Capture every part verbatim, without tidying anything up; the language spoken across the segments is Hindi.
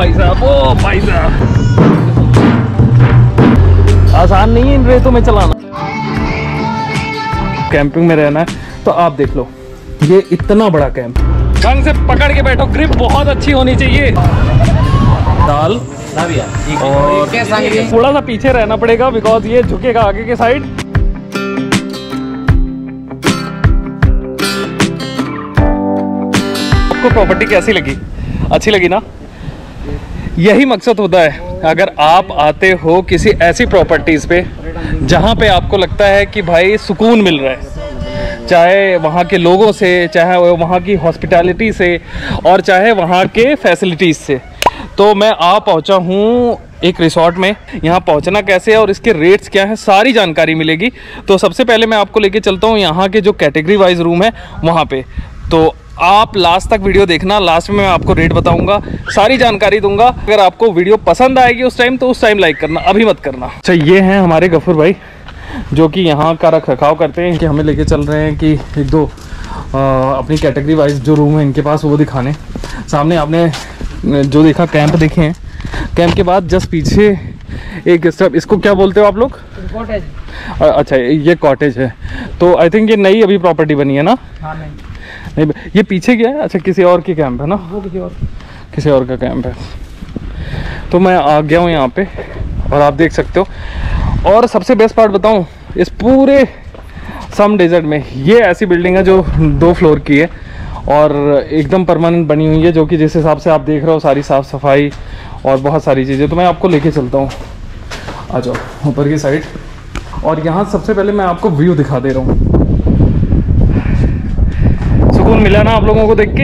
भाई साहब, ओ भाई साहब, आसान नहीं है इन रेतों में चलाना। कैंपिंग में रहना है तो आप देख लो, ये इतना बड़ा कैंप। ढंग से पकड़ के बैठो, ग्रिप बहुत अच्छी होनी चाहिए। दाल और थोड़ा सा पीछे रहना पड़ेगा बिकॉज ये झुकेगा आगे के साइड। आपको प्रॉपर्टी कैसी लगी? अच्छी लगी ना? यही मकसद होता है अगर आप आते हो किसी ऐसी प्रॉपर्टीज पे जहाँ पे आपको लगता है कि भाई सुकून मिल रहा है, चाहे वहाँ के लोगों से, चाहे वहाँ की हॉस्पिटैलिटी से और चाहे वहाँ के फैसिलिटीज़ से। तो मैं आ पहुँचा हूँ एक रिसोर्ट में। यहाँ पहुँचना कैसे है और इसके रेट्स क्या हैं, सारी जानकारी मिलेगी। तो सबसे पहले मैं आपको लेके चलता हूँ यहाँ के जो कैटेगरी वाइज रूम है वहाँ पे। तो आप लास्ट तक वीडियो देखना, लास्ट में मैं आपको रेट बताऊँगा, सारी जानकारी दूँगा। अगर आपको वीडियो पसंद आएगी उस टाइम तो उस टाइम लाइक करना, अभी मत करना। अच्छा, ये हैं हमारे गफूर भाई जो कि यहाँ का रख रखाव करते हैं, कि हमें लेके चल रहे हैं कि एक दो आ, अपनी कैटेगरी वाइज जो रूम है इनके पास वो दिखाने। सामने आपने जो देखा कैंप देखे हैं, कैंप के बाद जस्ट पीछे एक स्टेप, इसको क्या बोलते हो आप लोग? कॉटेज। अच्छा, ये कॉटेज है। तो आई थिंक ये नई अभी प्रॉपर्टी बनी है ना? हाँ, नहीं नहीं, ये पीछे क्या है? अच्छा, किसी और की कैंप है ना? वो किसी और किसी और का कैंप है। तो मैं आ गया हूँ यहाँ पे और आप देख सकते हो। और सबसे बेस्ट पार्ट बताऊं, इस पूरे सम डेजर्ट में ये ऐसी बिल्डिंग है जो दो फ्लोर की है और एकदम परमानेंट बनी हुई है, जो कि जिस हिसाब से आप देख रहे हो सारी साफ़ सफाई और बहुत सारी चीज़ें। तो मैं आपको लेके चलता हूँ, आ जाओ ऊपर की साइड। और यहाँ सबसे पहले मैं आपको व्यू दिखा दे रहा हूँ। सुकून मिला ना आप लोगों को देख के?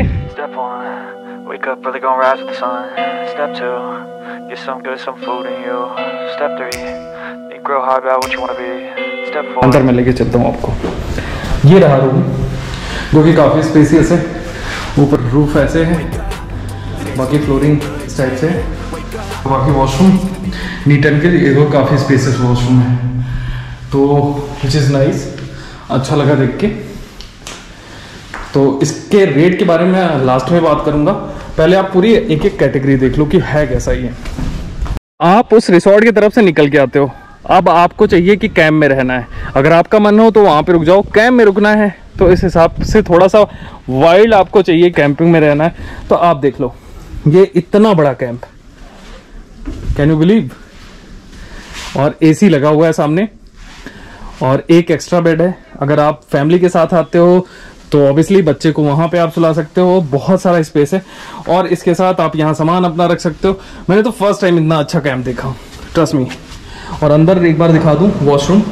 अंदर में लेके चलता हूँ आपको। ये रहा रूम जो कि काफ़ी स्पेसियस है, ऊपर रूफ ऐसे है, बाकी फ्लोरिंग इस टाइप से, बाकी वॉशरूम नीट एंड क्लीन, काफ़ी स्पेसियस वॉशरूम है, तो विच इज़ नाइस, अच्छा लगा देख के। तो इसके रेट के बारे में लास्ट में बात करूँगा, पहले आप पूरी एक एक कैटेगरी देख लो कि है कैसा ये। आप उस रिसोर्ट की तरफ से निकल के आते हो, अब आपको चाहिए कि कैंप में रहना है। अगर आपका मन हो तो वहाँ पे रुक जाओ, कैंप में रुकना है तो इस हिसाब से थोड़ा सा वाइल्ड आपको चाहिए कैंपिंग में रहना है। तो आप देख लो, ये इतना बड़ा कैंप, कैन यू बिलीव। और एसी लगा हुआ है सामने और एक एक्स्ट्रा बेड है। अगर आप फैमिली के साथ आते हो तो ऑब्वियसली बच्चे को वहाँ पे आप सुला सकते हो, बहुत सारा स्पेस है। और इसके साथ आप यहाँ सामान अपना रख सकते हो। मैंने तो फर्स्ट टाइम इतना अच्छा कैंप देखा, ट्रस्ट मी। और अंदर एक बार दिखा दूँ वॉशरूम,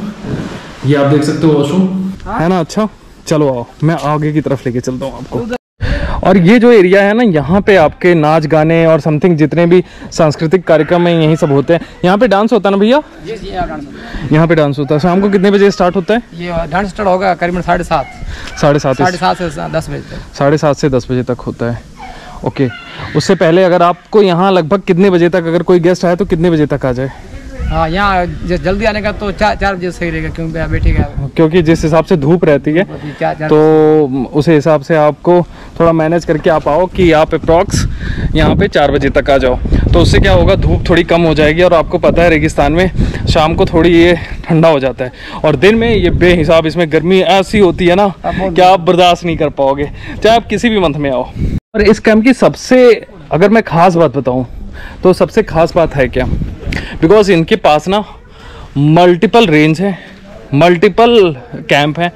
ये आप देख सकते हो वॉशरूम है ना? अच्छा, चलो आओ, मैं आगे की तरफ लेके चलता हूँ आपको। और ये जो एरिया है ना, यहाँ पे आपके नाच गाने और समथिंग जितने भी सांस्कृतिक कार्यक्रम है यही सब होते हैं। यहाँ पे डांस होता है ना भैया? यहाँ पे डांस होता है। शाम को कितने बजे स्टार्ट होता है ये डांस? स्टार्ट होगा करीबन साढ़े सात साढ़े सात साढ़े सात से दस बजे तक साढ़े सात से दस बजे तक होता है। ओके, उससे पहले अगर आपको यहाँ लगभग कितने बजे तक, अगर कोई गेस्ट आए तो कितने बजे तक आ जाए? हाँ, यहाँ जल्दी आने का तो चार चार बजे सही रहेगा, क्योंकि बैठेगा, क्योंकि जिस हिसाब से धूप रहती है चार, चार तो उस हिसाब से आपको थोड़ा मैनेज करके आप आओ कि आप अप्रॉक्स यहाँ पे चार बजे तक आ जाओ। तो उससे क्या होगा, धूप थोड़ी कम हो जाएगी। और आपको पता है रेगिस्तान में शाम को थोड़ी ये ठंडा हो जाता है और दिन में ये बेहिसाब, इसमें गर्मी ऐसी होती है ना कि आप बर्दाश्त नहीं कर पाओगे, चाहे आप किसी भी मंथ में आओ। और इस कैम्प की सबसे, अगर मैं ख़ास बात बताऊँ तो सबसे ख़ास बात है क्या, बिकॉज इनके पास ना मल्टीपल रेंज है, मल्टीपल कैंप हैं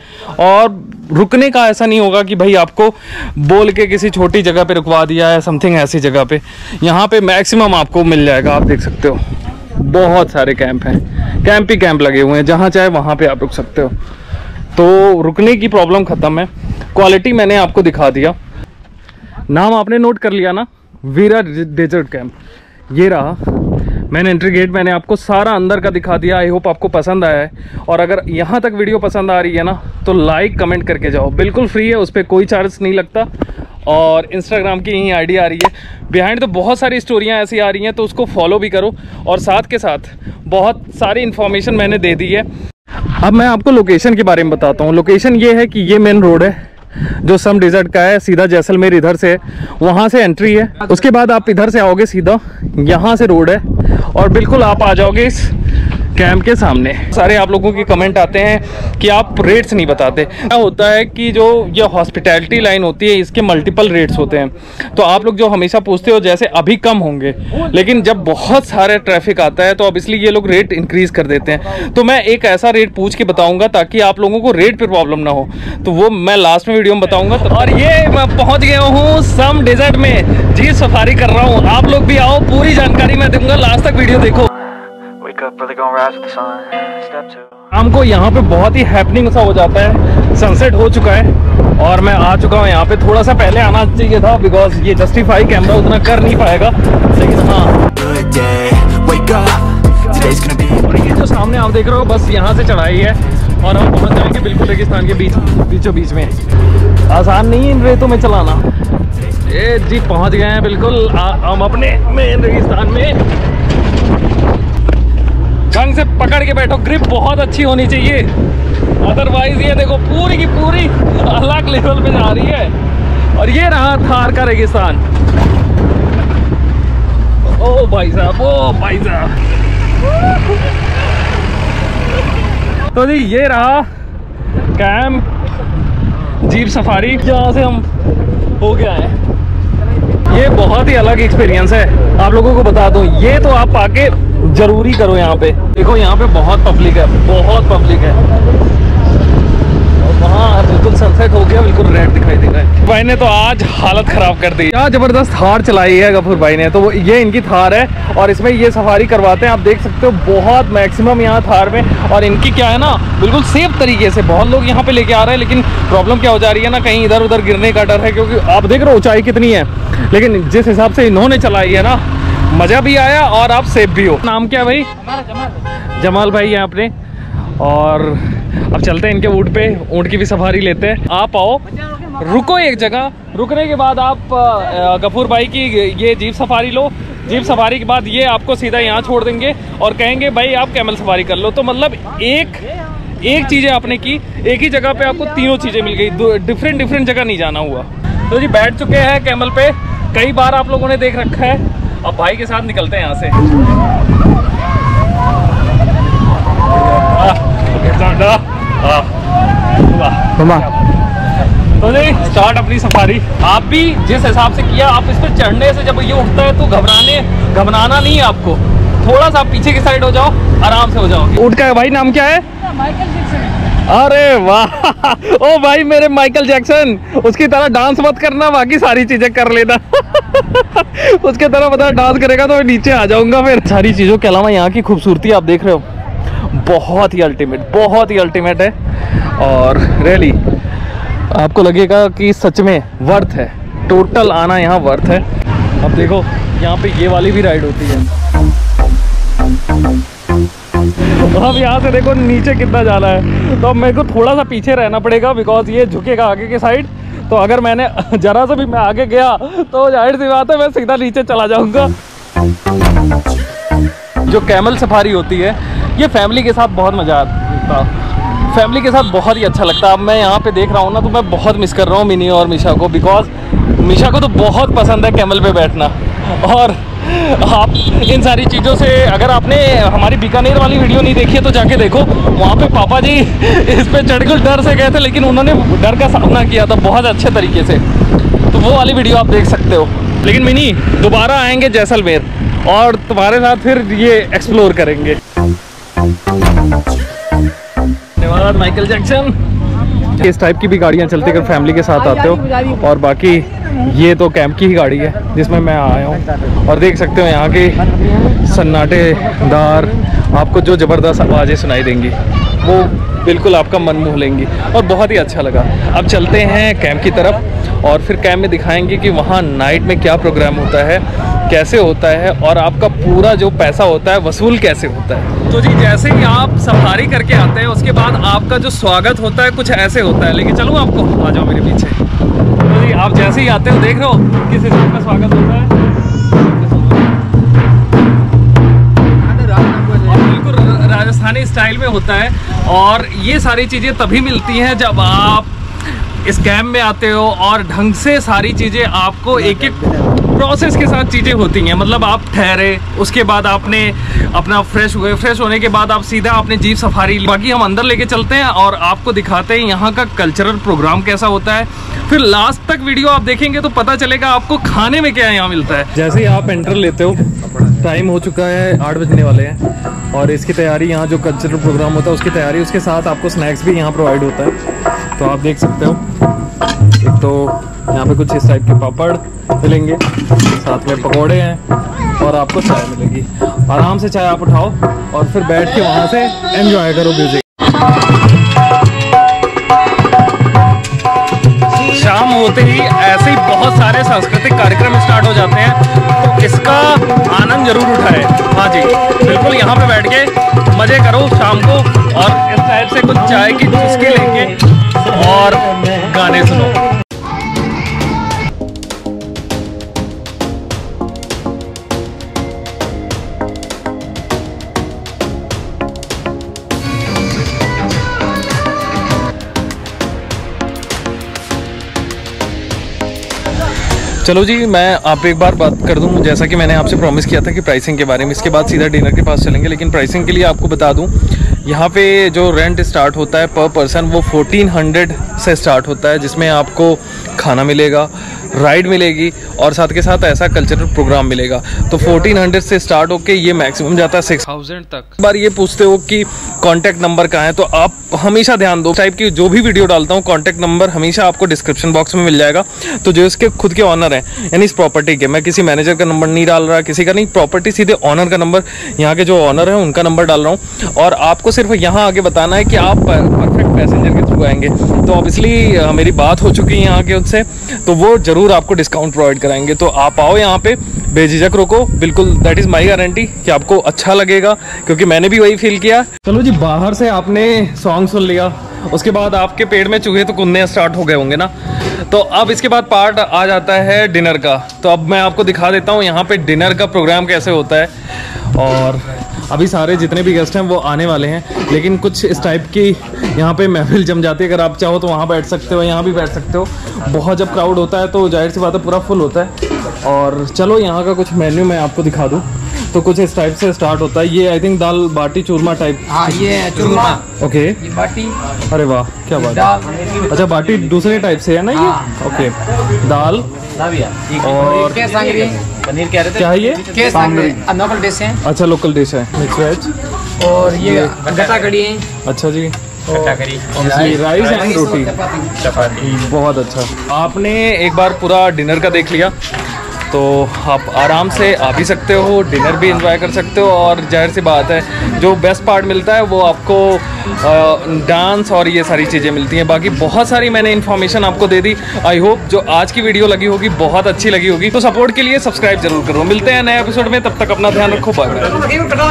और रुकने का ऐसा नहीं होगा कि भाई आपको बोल के किसी छोटी जगह पे रुकवा दिया है समथिंग, ऐसी जगह पे। यहाँ पे मैक्सिमम आपको मिल जाएगा। आप देख सकते हो बहुत सारे कैंप हैं, कैंप ही कैंप लगे हुए हैं, जहाँ चाहे वहाँ पे आप रुक सकते हो। तो रुकने की प्रॉब्लम ख़त्म है। क्वालिटी मैंने आपको दिखा दिया। नाम आपने नोट कर लिया ना, वीरा डेजर्ट कैंप। ये रहा मैंने एंट्री गेट, मैंने आपको सारा अंदर का दिखा दिया। आई होप आपको पसंद आया है। और अगर यहाँ तक वीडियो पसंद आ रही है ना तो लाइक कमेंट करके जाओ, बिल्कुल फ्री है, उस पर कोई चार्ज नहीं लगता। और इंस्टाग्राम की यही आईडी आ रही है बिहाइंड, तो बहुत सारी स्टोरियाँ ऐसी आ रही हैं, तो उसको फॉलो भी करो। और साथ के साथ बहुत सारी इन्फॉर्मेशन मैंने दे दी है। अब मैं आपको लोकेशन के बारे में बताता हूँ। लोकेशन ये है कि ये मेन रोड है, जो सम डेजर्ट का है, सीधा जैसलमेर इधर से है, वहाँ से एंट्री है। उसके बाद आप इधर से आओगे सीधा, यहाँ से रोड है और बिल्कुल आप आ जाओगे इस कैंप के सामने। सारे आप लोगों के कमेंट आते हैं कि आप रेट्स नहीं बताते। क्या होता है कि जो ये हॉस्पिटैलिटी लाइन होती है इसके मल्टीपल रेट्स होते हैं, तो आप लोग जो हमेशा पूछते हो जैसे अभी कम होंगे, लेकिन जब बहुत सारे ट्रैफिक आता है तो अब इसलिए ये लोग रेट इंक्रीज़ कर देते हैं। तो मैं एक ऐसा रेट पूछ के बताऊँगा ताकि आप लोगों को रेट पर प्रॉब्लम ना हो, तो वो मैं लास्ट में वीडियो में बताऊँगा। और ये मैं पहुँच गया हूँ सम डेजर्ट में, जी सफारी कर रहा हूँ। आप लोग भी आओ, पूरी जानकारी मैं दूँगा, लास्ट तक वीडियो देखो। शाम को यहाँ पे बहुत ही हैपनिंग सा हो जाता है, सनसेट हो चुका है और मैं आ चुका हूँ यहाँ पे। थोड़ा सा पहले आना चाहिए था बिकॉज ये जस्टिफाई कैमरा उतना कर नहीं पाएगा, लेकिन हाँ। और ये जो सामने आप देख रहे हो बस यहाँ से चढ़ाई है और हम पहुँच जाएंगे बिल्कुल रेगिस्तान के बीच बीचों बीच में। आसान नहीं है इन रेतों में चलाना। ए जी पहुँच गए हैं बिल्कुल हम अपने मेन रेगिस्तान में। ढंग से पकड़ के बैठो, ग्रिप बहुत अच्छी होनी चाहिए, अदरवाइज ये देखो पूरी की पूरी अलग लेवल पे जा रही है। और ये रहा थार का रेगिस्तान। ओ भाई साहब, ओ भाई साहब। तो जी ये रहा कैंप जीप सफारी, जहाँ से हम हो गया है। ये बहुत ही अलग एक्सपीरियंस है, आप लोगों को बता दूं। ये तो आप आके जरूरी करो। यहाँ पे देखो, यहाँ पे बहुत पब्लिक है, बहुत पब्लिक है। वहाँ बिल्कुल सनसेट हो गया, बिल्कुल रेड दिखाई दे रहा है। भाई ने तो आज हालत खराब कर दी, क्या जबरदस्त थार चलाई है गफूर भाई ने। तो ये इनकी थार है और इसमें ये सफारी करवाते हैं, आप देख सकते हो बहुत मैक्सिमम यहाँ थार में। और इनकी क्या है ना, बिल्कुल सेफ तरीके से बहुत लोग यहाँ पे लेके आ रहे हैं, लेकिन प्रॉब्लम क्या हो जा रही है ना, कहीं इधर उधर गिरने का डर है, क्योंकि आप देख रहे हो ऊंचाई कितनी है। लेकिन जिस हिसाब से इन्होंने चलाई है ना, मज़ा भी आया और आप सेफ भी हो। नाम क्या है भाई? जमाल, जमाल भाई हैं अपने। और अब चलते हैं इनके ऊँट पे, ऊँट की भी सफारी लेते हैं। आप आओ, रुको एक जगह, रुकने के बाद आप गफूर भाई की ये जीप सफारी लो। जीप सफारी के बाद ये आपको सीधा यहाँ छोड़ देंगे और कहेंगे भाई आप कैमल सफारी कर लो। तो मतलब एक एक चीज़ें आपने की, एक ही जगह पे आपको तीनों चीज़ें मिल गई, डिफरेंट डिफरेंट जगह नहीं जाना हुआ। तो जी बैठ चुके हैं कैमल पे, कई बार आप लोगों ने देख रखा है। अब भाई के साथ निकलते हैं यहाँ से। तो जी स्टार्ट अपनी सफारी। आप भी जिस हिसाब से किया, आप इस पर चढ़ने से जब ये उठता है तो घबराने घबराना नहीं है आपको, थोड़ा सा आप पीछे की साइड हो जाओ, आराम से हो जाओ। ऊँट का है भाई, नाम क्या है? Michael Jackson. अरे वाह, ओ भाई मेरे माइकल जैक्सन, उसकी तरह डांस मत करना, बाकी सारी चीजें कर लेना। उसके तरह बता डांस करेगा तो मैं नीचे आ जाऊंगा। फिर सारी चीज़ों के अलावा यहाँ की खूबसूरती आप देख रहे हो, बहुत ही अल्टीमेट, बहुत ही अल्टीमेट है। और रियली आपको लगेगा कि सच में वर्थ है, टोटल आना यहाँ वर्थ है। अब देखो यहाँ पे ये वाली भी राइड होती है। अब यहाँ से देखो नीचे कितना जाना है, तो अब मेरे को थोड़ा सा पीछे रहना पड़ेगा बिकॉज ये झुकेगा आगे की साइड। तो अगर मैंने जरा सा भी मैं आगे गया तो जाहिर सी बात है मैं सीधा नीचे चला जाऊंगा। जो कैमल सफारी होती है ये फैमिली के साथ बहुत मज़ा आता है, फैमिली के साथ बहुत ही अच्छा लगता है। अब मैं यहाँ पे देख रहा हूँ ना, तो मैं बहुत मिस कर रहा हूँ मिनी और मिशा को, बिकॉज मिशा को तो बहुत पसंद है कैमल पे बैठना। और आप इन सारी चीज़ों से, अगर आपने हमारी बीकानेर वाली वीडियो नहीं देखी है तो जाके देखो, वहाँ पे पापा जी इस पे चढ़कर डर से गए थे, लेकिन उन्होंने डर का सामना किया था बहुत अच्छे तरीके से, तो वो वाली वीडियो आप देख सकते हो। लेकिन मिनी दोबारा आएंगे जैसलमेर और तुम्हारे साथ फिर ये एक्सप्लोर करेंगे। धन्यवाद माइकल जैक्सन। इस टाइप की भी गाड़ियाँ चलते कर फैमिली के साथ आते हो। और बाकी ये तो कैंप की ही गाड़ी है जिसमें मैं आया हूँ, और देख सकते हो यहाँ के सन्नाटेदार आपको जो ज़बरदस्त आवाज़ें सुनाई देंगी वो बिल्कुल आपका मन मोह लेंगी, और बहुत ही अच्छा लगा। अब चलते हैं कैंप की तरफ और फिर कैंप में दिखाएंगे कि वहाँ नाइट में क्या प्रोग्राम होता है, कैसे होता है, और आपका पूरा जो पैसा होता है वसूल कैसे होता है। तो जी जैसे कि आप सफारी करके आते हैं उसके बाद आपका जो स्वागत होता है कुछ ऐसे होता है। लेकिन चलो आपको, आ जाओ मेरे पीछे। तो जी आप जैसे ही आते हो देख रहे हो किस हिसाब का स्वागत होता है, बिल्कुल राजस्थानी स्टाइल में होता है। और ये सारी चीज़ें तभी मिलती हैं जब आप इस कैम्प में आते हो और ढंग से सारी चीज़ें आपको एक एक प्रोसेस के साथ चीज़ें होती हैं। मतलब आप ठहरे, उसके बाद आपने अपना फ्रेश हुए, फ्रेश होने के बाद आप सीधा आपने जीप सफारी, बाकी हम अंदर लेके चलते हैं और आपको दिखाते हैं यहाँ का कल्चरल प्रोग्राम कैसा होता है। फिर लास्ट तक वीडियो आप देखेंगे तो पता चलेगा आपको खाने में क्या यहाँ मिलता है। जैसे ही आप एंटर लेते हो टाइम हो चुका है, आठ बजने वाले हैं, और इसकी तैयारी यहाँ जो कल्चरल प्रोग्राम होता है उसकी तैयारी, उसके साथ आपको स्नैक्स भी यहाँ प्रोवाइड होता है। तो आप देख सकते हो, एक तो यहाँ पे कुछ इस टाइप के पापड़ मिलेंगे, साथ में पकोड़े हैं और आपको चाय मिलेगी। आराम से चाय आप उठाओ और फिर बैठ के वहाँ से एंजॉय करो म्यूजिक। शाम होते ही ऐसे ही बहुत सारे सांस्कृतिक कार्यक्रम स्टार्ट हो जाते हैं, तो इसका आनंद जरूर उठाए। हाँ जी बिल्कुल, यहाँ पे बैठ के मजे करो शाम को, और इस टाइप से कुछ चाय की चुस्की लेंगे और गाने सुनो। चलो जी, मैं आप एक बार बात कर दूं, जैसा कि मैंने आपसे प्रॉमिस किया था कि प्राइसिंग के बारे में, इसके बाद सीधा डिनर के पास चलेंगे। लेकिन प्राइसिंग के लिए आपको बता दूं, यहाँ पे जो रेंट स्टार्ट होता है पर पर्सन वो चौदह सौ से स्टार्ट होता है, जिसमें आपको खाना मिलेगा, राइड मिलेगी और साथ के साथ ऐसा कल्चरल प्रोग्राम मिलेगा। तो चौदह सौ से स्टार्ट होके ये मैक्सिमम जाता है छह हज़ार तक। बार ये पूछते हो कि कांटेक्ट नंबर कहाँ है, तो आप हमेशा ध्यान दो, टाइप की जो भी वीडियो डालता हूँ कांटेक्ट नंबर हमेशा आपको डिस्क्रिप्शन बॉक्स में मिल जाएगा। तो जो इसके खुद के ऑनर हैं, यानी इस प्रॉपर्टी के, मैं किसी मैनेजर का नंबर नहीं डाल रहा, किसी का नहीं, प्रॉपर्टी सीधे ऑनर का नंबर, यहाँ के जो ऑनर है उनका नंबर डाल रहा हूँ। और आपको सिर्फ यहाँ आगे बताना है कि आप परफेक्ट पैसेंजर के थ्रू आएंगे। तो ऑब्वियसली मेरी बात हो चुकी है यहाँ के उनसे, तो वो जरूर आपको डिस्काउंट प्रोवाइड कराएंगे। तो आप आओ यहाँ पे, बेझिझक रोको, बिल्कुल दैट इज माय गारंटी कि आपको अच्छा लगेगा, क्योंकि मैंने भी वही फील किया। चलो जी, बाहर से आपने सॉन्ग सुन लिया, उसके बाद आपके पेट में चूहे तो कुदने स्टार्ट हो गए होंगे ना। तो अब इसके बाद पार्ट आ जाता है डिनर का। तो अब मैं आपको दिखा देता हूँ यहाँ पे डिनर का प्रोग्राम कैसे होता है। और अभी सारे जितने भी गेस्ट हैं वो आने वाले हैं, लेकिन कुछ इस टाइप की यहाँ पे महफिल जम जाती है। अगर आप चाहो तो वहाँ बैठ सकते हो, यहाँ भी बैठ सकते हो। बहुत जब क्राउड होता है तो जाहिर सी बात है पूरा फुल होता है। और चलो यहाँ का कुछ मेन्यू मैं आपको दिखा दूँ। तो कुछ इस टाइप से स्टार्ट होता है, ये I think dal baati churma type. हाँ ये चूरमा। ओके ये बाटी, अरे वाह क्या बात है। अच्छा बाटी दूसरे टाइप से है ना ये, ओके। दाल और पनीर क्या रहता है, क्या ये लोकल डिश है। अच्छा लोकल डिश है, मिक्स वेज। और ये गट्टा कड़ी है। अच्छा जी, राइस एंड रोटी, चपाती, बहुत अच्छा। आपने एक बार पूरा डिनर का देख लिया, तो आप आराम से आ भी सकते हो, डिनर भी एंजॉय कर सकते हो। और जाहिर सी बात है जो बेस्ट पार्ट मिलता है वो आपको डांस और ये सारी चीज़ें मिलती हैं। बाकी बहुत सारी मैंने इन्फॉर्मेशन आपको दे दी। आई होप जो आज की वीडियो लगी होगी बहुत अच्छी लगी होगी। तो सपोर्ट के लिए सब्सक्राइब जरूर करो। मिलते हैं नए एपिसोड में, तब तक अपना ध्यान रखो। Bye bye.